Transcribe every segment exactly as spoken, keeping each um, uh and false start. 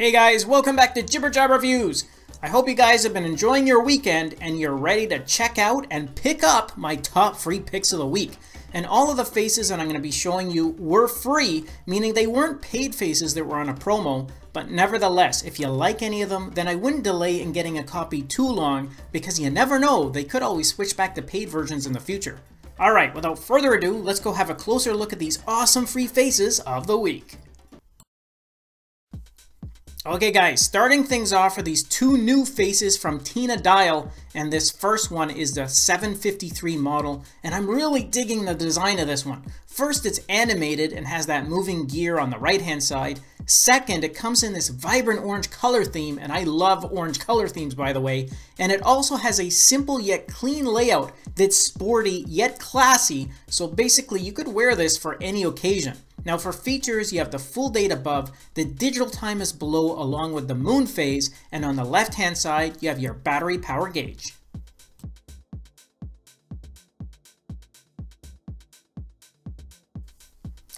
Hey guys, welcome back to Jibber Jab Reviews. I hope you guys have been enjoying your weekend and you're ready to check out and pick up my top free picks of the week. And all of the faces that I'm going to be showing you were free, meaning they weren't paid faces that were on a promo. But nevertheless, if you like any of them, then I wouldn't delay in getting a copy too long, because you never know, they could always switch back to paid versions in the future. Alright, without further ado, let's go have a closer look at these awesome free faces of the week. Okay guys, starting things off are these two new faces from Tina Dial, and this first one is the seven fifty-three model, and I'm really digging the design of this one. First, it's animated and has that moving gear on the right hand side. Second, it comes in this vibrant orange color theme, and I love orange color themes, by the way, and it also has a simple yet clean layout that's sporty yet classy, so basically you could wear this for any occasion. Now for features, you have the full date above, the digital time is below along with the moon phase, and on the left hand side you have your battery power gauge.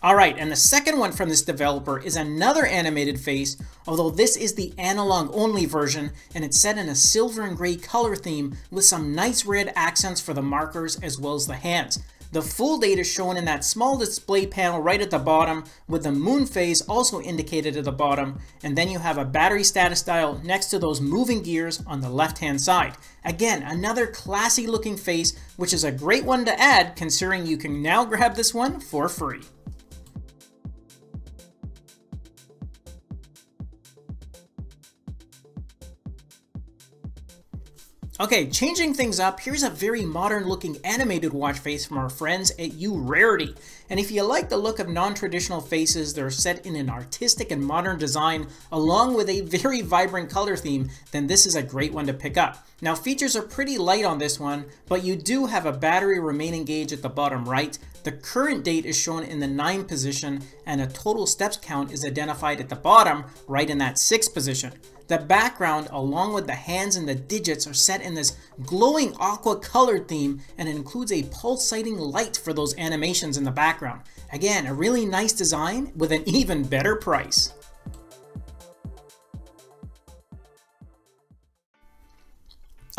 Alright, and the second one from this developer is another animated face, although this is the analog only version, and it's set in a silver and gray color theme with some nice red accents for the markers as well as the hands. The full date is shown in that small display panel right at the bottom, with the moon phase also indicated at the bottom, and then you have a battery status dial next to those moving gears on the left hand side. Again, another classy looking face, which is a great one to add considering you can now grab this one for free. Okay, changing things up, here's a very modern looking animated watch face from our friends at uRarity. And if you like the look of non-traditional faces that are set in an artistic and modern design along with a very vibrant color theme, then this is a great one to pick up. Now features are pretty light on this one, but you do have a battery remaining gauge at the bottom right. The current date is shown in the nine position, and a total steps count is identified at the bottom right in that six position. The background along with the hands and the digits are set in this glowing aqua colored theme, and it includes a pulsating light for those animations in the background. Again, a really nice design with an even better price.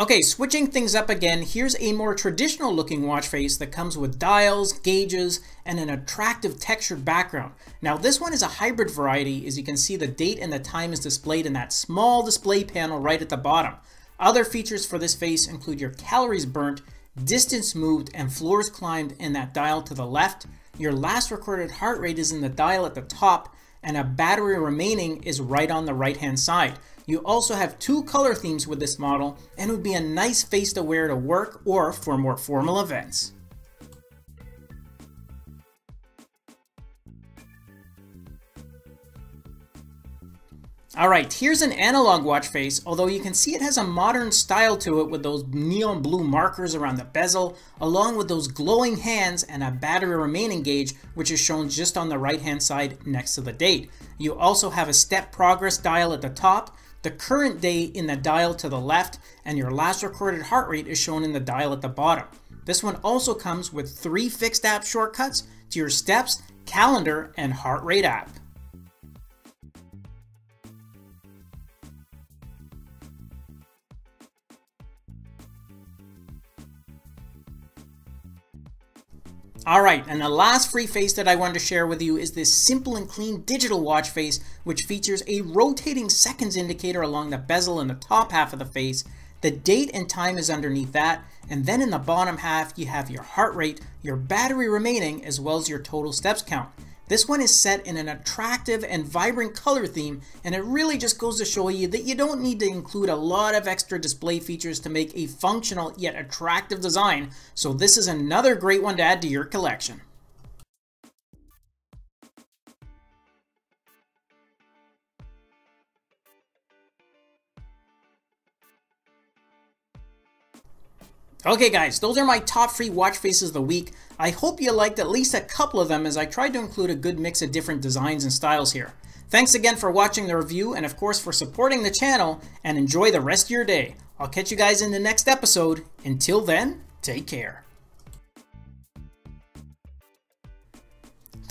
Okay, switching things up again, here's a more traditional looking watch face that comes with dials, gauges, and an attractive textured background. Now this one is a hybrid variety, as you can see the date and the time is displayed in that small display panel right at the bottom. Other features for this face include your calories burnt, distance moved, and floors climbed in that dial to the left. Your last recorded heart rate is in the dial at the top, and a battery remaining is right on the right hand side. You also have two color themes with this model, and it would be a nice face to wear to work or for more formal events. Alright, here's an analog watch face, although you can see it has a modern style to it with those neon blue markers around the bezel, along with those glowing hands and a battery remaining gauge, which is shown just on the right hand side next to the date. You also have a step progress dial at the top, the current day in the dial to the left, and your last recorded heart rate is shown in the dial at the bottom. This one also comes with three fixed app shortcuts to your steps, calendar, and heart rate app. Alright, and the last free face that I wanted to share with you is this simple and clean digital watch face, which features a rotating seconds indicator along the bezel in the top half of the face. The date and time is underneath that, and then in the bottom half you have your heart rate, your battery remaining, as well as your total steps count. This one is set in an attractive and vibrant color theme, and it really just goes to show you that you don't need to include a lot of extra display features to make a functional yet attractive design, so this is another great one to add to your collection. Okay guys, those are my top free watch faces of the week. I hope you liked at least a couple of them, as I tried to include a good mix of different designs and styles here. Thanks again for watching the review, and of course for supporting the channel, and enjoy the rest of your day. I'll catch you guys in the next episode. Until then, take care.